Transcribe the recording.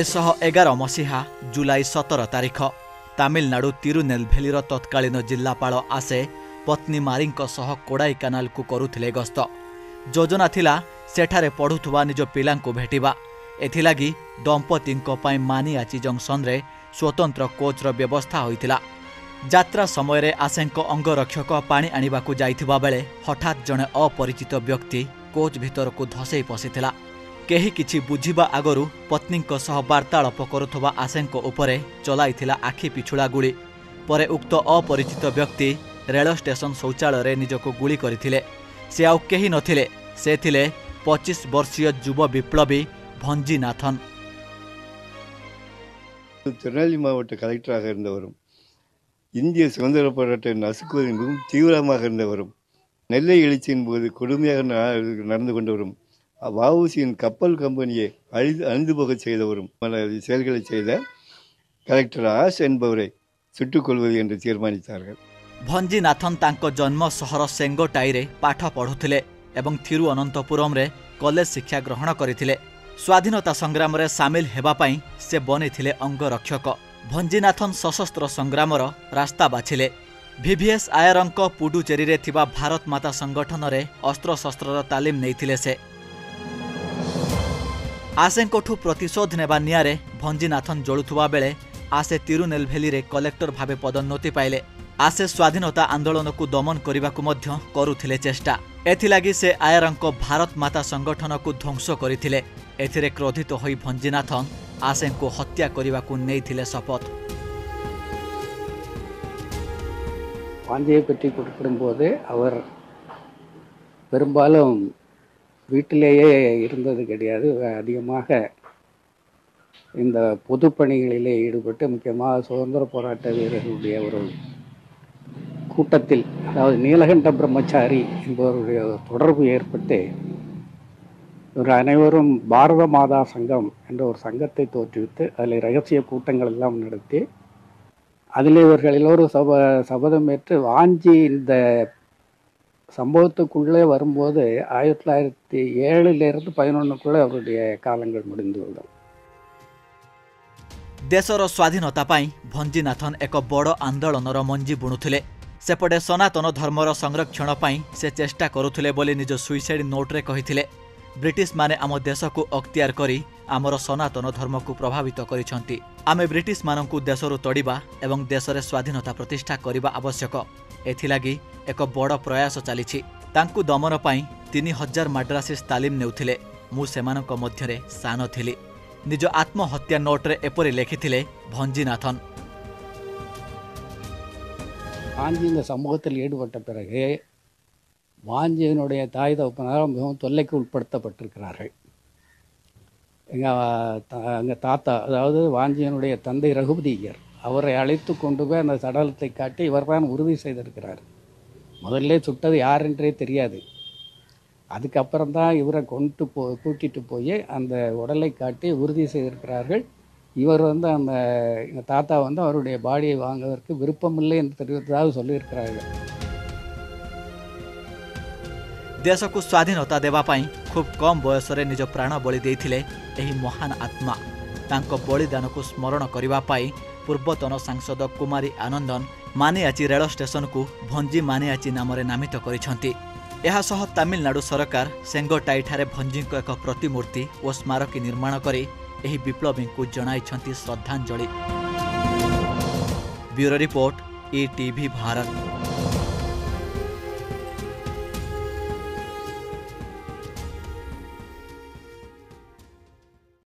1911 मसीहा जुलाई 17 तारिख तामिलनाडु तिरुनेलभेली तत्कालीन जिल्लापाल आशे पत्नी मारी कोडाई कानाल को करुले गस्त योजना थिला सेठारे पढ़ुवा निज पिला भेटा एथि दंपति मानियाची जंक्शन रे स्वतंत्र कोचर व्यवस्था होइतिला। यात्रा समय आशे अंगरक्षक पानी आनिबा को जाइथिबा बेले हठात जने अपरिचित व्यक्ति कोच भितर को धसई पशिथिला। केही किछि बुझिबा आगरु पत्नी सह वार्तालाप करुवा आशे उपरे चलाइथिला आखि पिछुड़ा गुली। परे उक्त अपरिचित व्यक्ति रेल स्टेशन शौचालय निजको गुली करथिले। से आउ केही नथिले, से थिले 25 वर्षीय युव विप्लवी भञ्जीनाथन। तिरुनेल्वेली मावट्ट कलेक्टराग इरुंदवरुम இந்திய சுதந்திர போராட்ட நசுக்குவது மிகவும் தீவிரமாக இருந்தவரும் நெல்லை எழுச்சியின் போது கொடுமையாக நடந்து கொண்டவரும் வஉசியின் கப்பல் கம்பெனியை அழிந்து போக செய்தவரும் பல செயல்களை செய்த கலெக்டர் ஆஷ் என்பவரை சுட்டுக் கொள்வது என்று தீர்மானித்தார்கள்। भञ्जीनाथन तांको जन्म सहर सेंगोटाईरे पाठ पढ़ुथिले एवं थिरुअनंतपुरम रे कॉलेज शिक्षा ग्रहण करिथिले। स्वाधीनता संग्राम रे शामिल हेबा पई से बनिथिले अंगरक्षक। भञ्जीनाथन सशस्त्र संग्रामर रास्ता बाछिले। VVS आयरंक पुडुचेरी रे थिबा भारतमाता संगठन रे अस्त्रशस्त्रर तालीम नैथिले। से आशेंकोठू प्रतिशोध नेबा नियारे भञ्जीनाथन जोड़ुवा बेले आशे तिरुनेलभेली रे कलेक्टर भावे पदोन्नति पाइले। आशे स्वाधीनता आंदोलन को दमन करने को मध्य करुथिले चेष्टा। एथिलागी से आयरंक भारतमाता संगठन को ध्वंस करिथिले। एथिरे क्रोधित होई भञ्जीनाथन आशे को हत्या करने को नहीं शपथ। पांजे कटी को वीटले कणिले ईडुपट्टु मुख्यमा सुदंद्र पोराट वीर कूट्टत्तिल नीलकंठ ब्रह्मचारी இவர் அனைவரும் பாரத மாதா சங்கம் என்ற ஒரு சங்கத்தை தோற்றுவித்து அதில் ரகசிய கூட்டங்கள் எல்லாம் நடத்தி அதில் இவர்கள் எல்லோரும் சபதம் ஏற்று வாஞ்சி இந்த சம்பவத்துக்குள்ளே வரும்போது 1907 இலிருந்து 1911க்குள்ளே அவருடைய காலங்கள் முடிந்துவிடும்। தேசர சுவாதீனதா பை भञ्जीनाथन एक बड़ आंदोलन मंजी बुणुले। सेपटे सनातन धर्मर संरक्षण से चेष्टा करुले बोली निज सुइसाइड नोट्रे कही ब्रिटिश माने आमो देश को अख्तियार करी आमर सनातन धर्म को प्रभावित करिसेंती। आमे ब्रिटिश माननकु देशरु तोड़िबा एवं देशरे स्वाधीनता प्रतिष्ठा करिबा आवश्यक। एथिलागी एक बड़ प्रयास चलीछि। तांकु दमन पाई 3000 मद्रासीस तालीम नेउथिले। मु सेमानक मध्यरे सान थिली। निज आत्महत्या नोट्रे एपरि लेखिथिले भञ्जीनाथन। आंजीन समूहத்தில் ஈடுபட்ட பிறகு வாஞ்சியினுடைய தாய் தகப்பனார் மிகவும் தொல்லைக்கு உட்படுத்தப்பட்டிருக்கிறார்கள்। எங்கள் தாத்தா, அதாவது வாஞ்சியினுடைய தந்தை ரகுபதி ஐயர், அவரை அழைத்து கொண்டு போய் அந்த சடலத்தை காட்டி இவர் தான் உறுதி செய்திருக்கிறார்। முதல்ல சுட்டது யாரென்றே தெரியாது, அதுக்கப்புறம் தான் இவரை கொண்டு கூட்டிகிட்டு போய் அந்த உடலை காட்டி உறுதி செய்திருக்கிறார்கள்। இவர் வந்து அந்த எங்கள் தாத்தா வந்து அவருடைய பாடியை வாங்குவதற்கு விருப்பமில்லை என்று தெரிவித்ததாக சொல்லியிருக்கிறார்கள்। देश को स्वाधीनता देवाई खूब कम बयस निज प्राण बलि देइथिले एही महान आत्मा। तांको बलिदान को स्मरण करिबा पाई पूर्वतन सांसद कुमारी आनंदन मानियाची रेल स्टेशन को भञ्जी मानियाची नाम रे नामित करिसेंती। एहा सह तमिलनाडु सरकार सेंगोटाई ठारे भञ्जी को एक प्रतिमूर्ति और स्मारकी निर्माण करी एही विप्लवी को जणाइसेंती श्रद्धांजलि। Bureau report ETV Bharat.